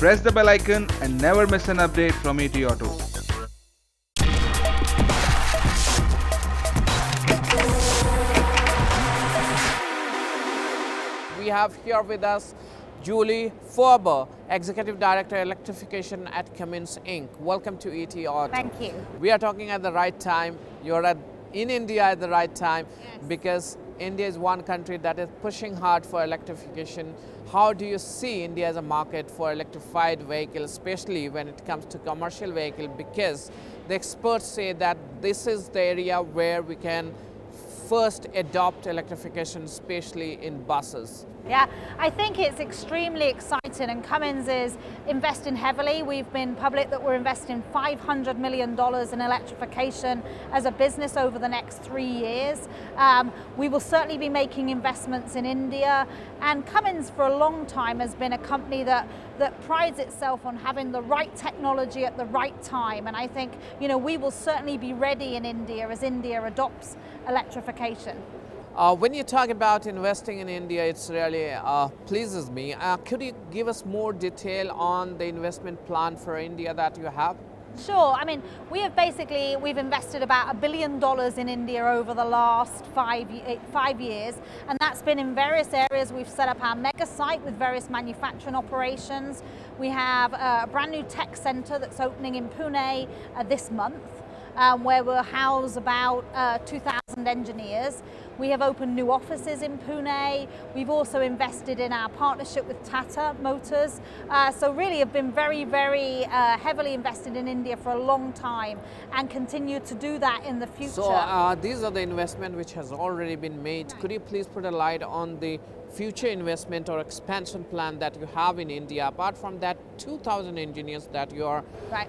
Press the bell icon and never miss an update from ET Auto. We have here with us Julie Furber, Executive Director, Electrification at Cummins Inc. Welcome to ET Auto. Thank you. We are talking at the right time. You're in India at the right time, yes, because India is one country that is pushing hard for electrification. How do you see India as a market for electrified vehicles, especially when it comes to commercial vehicle? Because the experts say that this is the area where we can first adopt electrification, especially in buses. Yeah, I think it's extremely exciting, and Cummins is investing heavily. We've been public that we're investing $500 million in electrification as a business over the next 3 years. We will certainly be making investments in India, and Cummins for a long time has been a company that prides itself on having the right technology at the right time, and I think, you know, we will certainly be ready in India as India adopts electrification. When you talk about investing in India, it really pleases me. Could you give us more detail on the investment plan for India that you have? Sure. I mean, we've invested about $1 billion in India over the last five years, and that's been in various areas. We've set up our mega site with various manufacturing operations. We have a brand new tech center that's opening in Pune this month, where we'll house about 2,000 engineers. We have opened new offices in Pune. We've also invested in our partnership with Tata Motors. So really have been very, very heavily invested in India for a long time and continue to do that in the future. So these are the investment which has already been made. Could you please put a light on the future investment or expansion plan that you have in India, apart from that 2,000 engineers that you are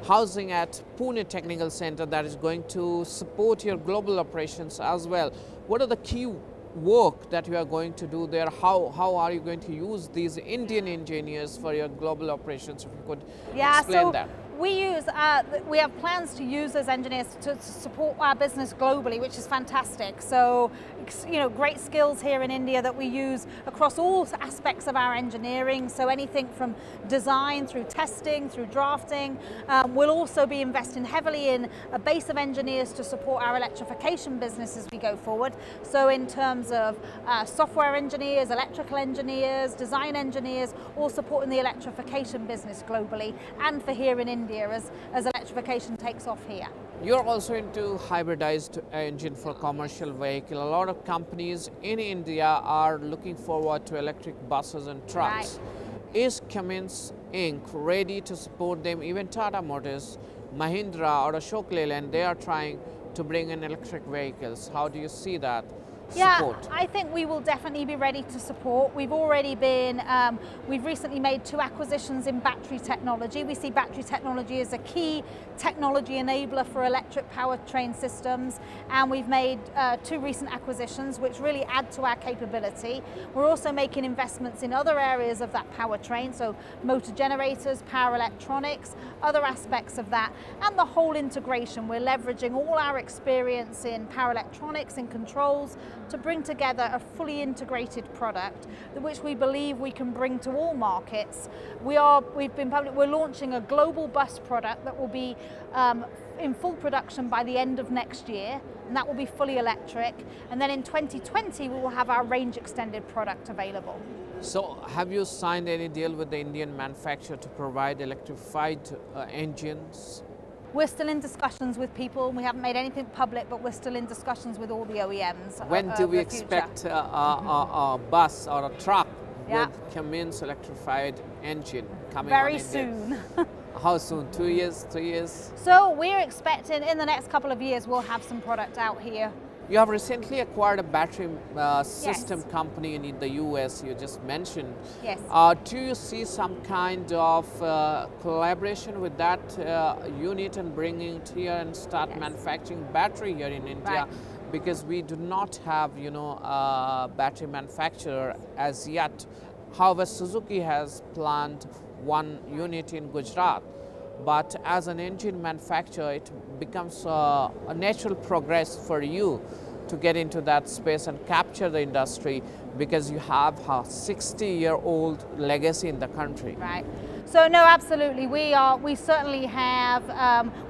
housing at Pune Technical Center that is going to support your global operations as well? What are the key work that you are going to do there? How are you going to use these Indian engineers for your global operations, if you could explain that? We have plans to use those engineers to support our business globally, which is fantastic. So, you know, great skills here in India that we use across all aspects of our engineering. So anything from design through testing, through drafting. We'll also be investing heavily in a base of engineers to support our electrification business as we go forward. So in terms of software engineers, electrical engineers, design engineers, all supporting the electrification business globally and for here in India. As electrification takes off here. You're also into hybridized engine for commercial vehicle. A lot of companies in India are looking forward to electric buses and trucks. Right. Is Cummins Inc. ready to support them? Even Tata Motors, Mahindra or Ashok Leyland, they are trying to bring in electric vehicles. How do you see that? Support. Yeah, I think we will definitely be ready to support. We've already been, we've recently made 2 acquisitions in battery technology. We see battery technology as a key technology enabler for electric powertrain systems, and we've made 2 recent acquisitions which really add to our capability. We're also making investments in other areas of that powertrain, so motor generators, power electronics, other aspects of that, and the whole integration. We're leveraging all our experience in power electronics and controls to bring together a fully integrated product, which we believe we can bring to all markets. We're launching a global bus product that will be in full production by the end of next year, and that will be fully electric. And then in 2020, we will have our range extended product available. So have you signed any deal with the Indian manufacturer to provide electrified engines? We're still in discussions with people, and we haven't made anything public, but we're still in discussions with all the OEMs. When do we expect a bus or a truck with Cummins electrified engine coming? Very soon. How soon? 2 years? 3 years? So we're expecting in the next couple of years we'll have some product out here. You have recently acquired a battery system company in the US, you just mentioned. Yes. Do you see some kind of collaboration with that unit and bringing it here and start manufacturing battery here in India? Right. Because we do not have, you know, a battery manufacturer as yet. However, Suzuki has planned one unit in Gujarat. But as an engine manufacturer, it becomes a natural progress for you to get into that space and capture the industry, because you have a 60-year-old legacy in the country. Right. So no, absolutely. We certainly have,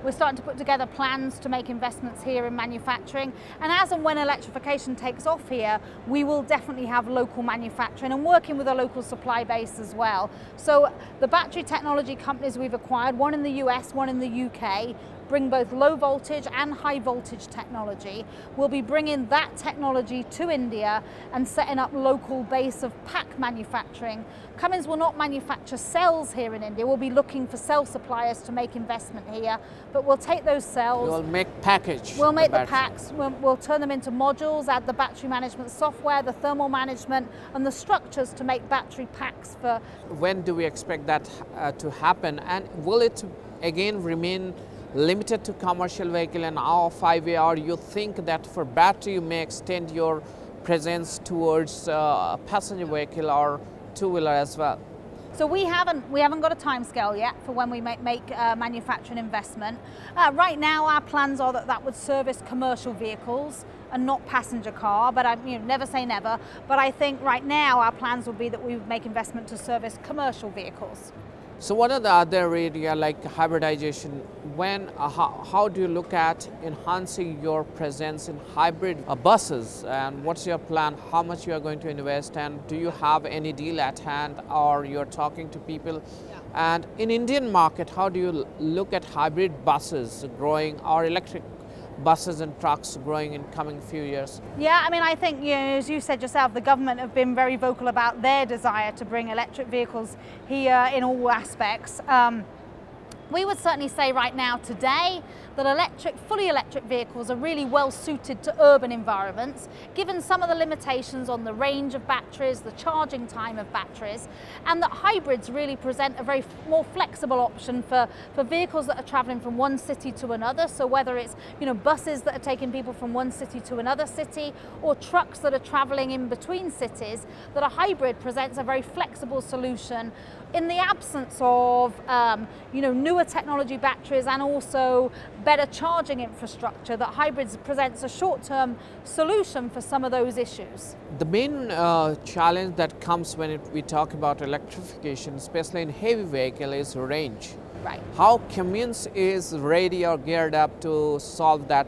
we're starting to put together plans to make investments here in manufacturing. And as and when electrification takes off here, we will definitely have local manufacturing and working with a local supply base as well. So the battery technology companies we've acquired, one in the US, one in the UK, bring both low voltage and high voltage technology. We'll be bringing that technology to India and setting up local base of pack manufacturing. Cummins will not manufacture cells here in India. We'll be looking for cell suppliers to make investment here, but we'll take those cells. We'll make package. We'll make the packs. We'll turn them into modules, add the battery management software, the thermal management, and the structures to make battery packs for. When do we expect that to happen? And will it again remain limited to commercial vehicle and off-highway, or you think that for battery you may extend your presence towards passenger vehicle or two-wheeler as well? So we haven't got a time scale yet for when we make manufacturing investment. Right now our plans are that that would service commercial vehicles and not passenger car, but you know, never say never. But I think right now our plans would be that we would make investment to service commercial vehicles. So what are the other areas like hybridization? How do you look at enhancing your presence in hybrid buses, and what's your plan, how much you are going to invest, and do you have any deal at hand or you're talking to people? Yeah. And in Indian market, how do you look at hybrid buses growing or electric buses and trucks growing in coming few years? Yeah, I mean, I think, you know, as you said yourself, the government have been very vocal about their desire to bring electric vehicles here in all aspects. We would certainly say right now today that fully electric vehicles are really well suited to urban environments, given some of the limitations on the range of batteries, the charging time of batteries, and that hybrids really present a more flexible option for vehicles that are traveling from one city to another. So whether it's, you know, buses that are taking people from one city to another city, or trucks that are traveling in between cities, that a hybrid presents a very flexible solution in the absence of, you know, newer technology batteries and also better charging infrastructure, that hybrids presents a short-term solution for some of those issues. The main challenge that comes when we talk about electrification, especially in heavy vehicle, is range. Right. How Cummins is ready or geared up to solve that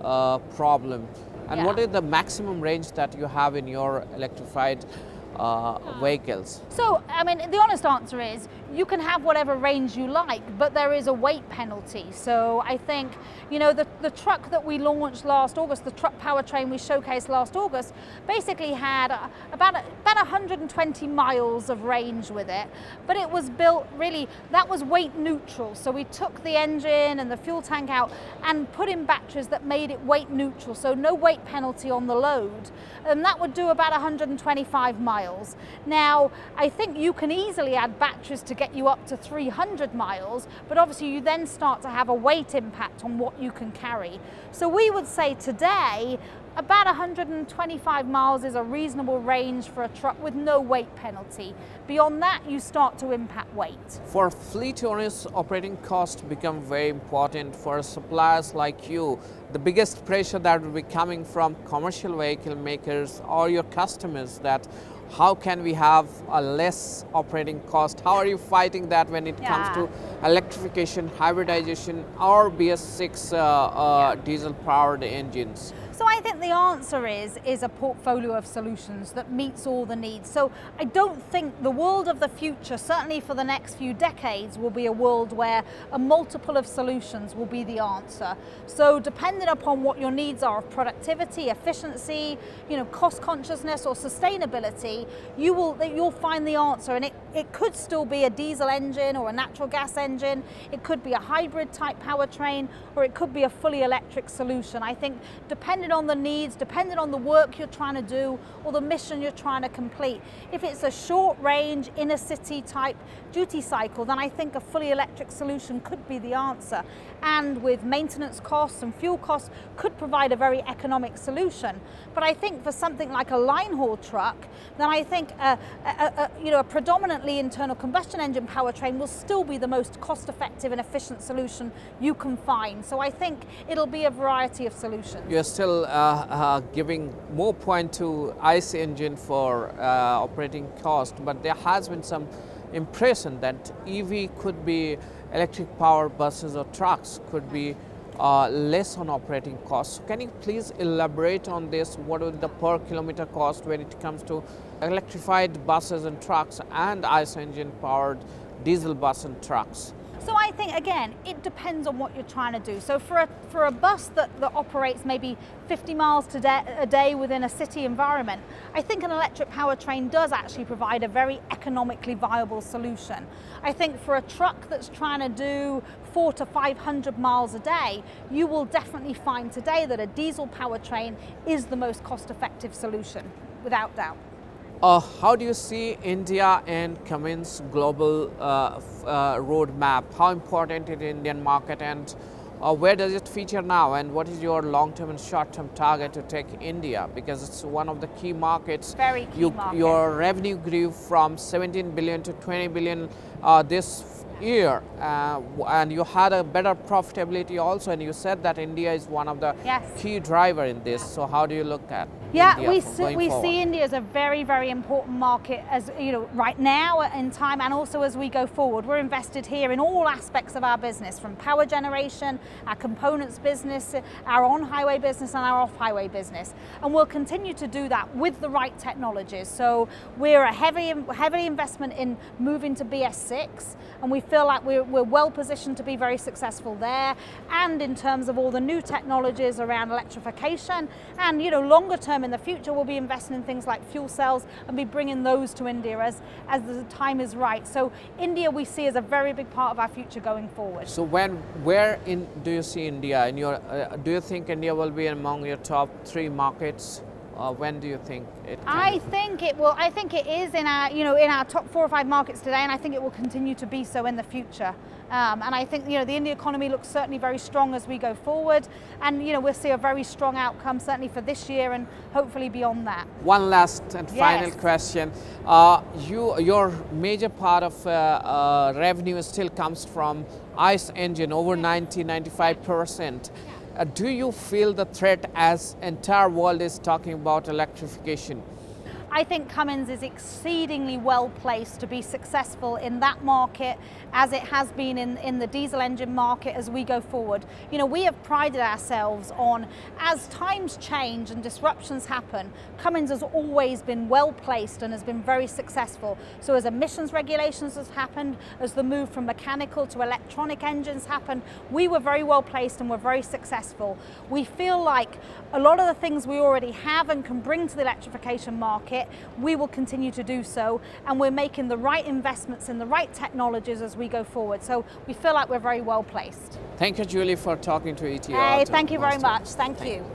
problem? And yeah, what is the maximum range that you have in your electrified vehicles? So, I mean, the honest answer is you can have whatever range you like, but there is a weight penalty. So I think, you know, the truck that we launched last August, the truck powertrain we showcased last August, basically had about 120 miles of range with it, but it was built really, that was weight neutral. So we took the engine and the fuel tank out and put in batteries that made it weight neutral. So no weight penalty on the load. And that would do about 125 miles. Now, I think you can easily add batteries to get you up to 300 miles, but obviously you then start to have a weight impact on what you can carry. So we would say today, about 125 miles is a reasonable range for a truck with no weight penalty. Beyond that, you start to impact weight. For fleet owners, operating costs become very important. For suppliers like you, the biggest pressure that will be coming from commercial vehicle makers or your customers, that how can we have a less operating cost? How are you fighting that when it comes to electrification, hybridization, or BS6 diesel-powered engines? So I think the answer is a portfolio of solutions that meets all the needs. So I don't think the world of the future, certainly for the next few decades, will be a world where a multiple of solutions will be the answer. So depending upon what your needs are of productivity, efficiency, you know, cost consciousness or sustainability, you'll find the answer. And it could still be a diesel engine or a natural gas engine. It could be a hybrid type powertrain, or it could be a fully electric solution. I think depending on the needs, depending on the work you're trying to do or the mission you're trying to complete. If it's a short range, inner city type duty cycle, then I think a fully electric solution could be the answer. And with maintenance costs and fuel costs, could provide a very economic solution. But I think for something like a line haul truck, then I think you know, a predominant ultimately internal combustion engine powertrain will still be the most cost-effective and efficient solution you can find. So I think it'll be a variety of solutions. You're still giving more point to ICE engine for operating cost, but there has been some impression that EV could be electric power buses or trucks could be less on operating costs. Can you please elaborate on this? What is the per kilometer cost when it comes to electrified buses and trucks and ICE engine powered diesel bus and trucks? So I think, again, it depends on what you're trying to do. So for a bus that operates maybe 50 miles a day within a city environment, I think an electric powertrain does actually provide a very economically viable solution. I think for a truck that's trying to do 400 to 500 miles a day, you will definitely find today that a diesel powertrain is the most cost-effective solution, without doubt. How do you see India and Cummins' global roadmap? How important is the Indian market, and where does it feature now? And what is your long-term and short-term target to take India? Because it's one of the key markets. Very key market. Your revenue grew from 17 billion to 20 billion this year, and you had a better profitability also. And you said that India is one of the key driver in this. So how do you look at? Yeah, we see India as a very, very important market, as you know, right now in time, and also as we go forward. We're invested here in all aspects of our business, from power generation, our components business, our on-highway business, and our off-highway business. And we'll continue to do that with the right technologies. So we're a heavy investment in moving to BS6, and we feel like we're well positioned to be very successful there. And in terms of all the new technologies around electrification, and you know, longer term, in the future, we'll be investing in things like fuel cells and be bringing those to India as the time is right. So India we see as a very big part of our future going forward. So where do you see India? In your, do you think India will be among your top 3 markets? When do you think it? I think it is in our, you know, in our top 4 or 5 markets today, and I think it will continue to be so in the future. And I think, you know, the India economy looks certainly very strong as we go forward, and you know, we'll see a very strong outcome certainly for this year and hopefully beyond that. One last and final question: your major part of revenue still comes from ICE engine, over 90–95%. Do you feel the threat as entire world is talking about electrification? I think Cummins is exceedingly well placed to be successful in that market, as it has been in the diesel engine market as we go forward. You know, we have prided ourselves on, as times change and disruptions happen, Cummins has always been well placed and has been very successful. So as emissions regulations has happened, as the move from mechanical to electronic engines happened, we were very well placed and were very successful. We feel like a lot of the things we already have and can bring to the electrification market, we will continue to do so, and we're making the right investments in the right technologies as we go forward. So we feel like we're very well placed. Thank you, Julie, for talking to ET Auto. Thank you very much. Thank you.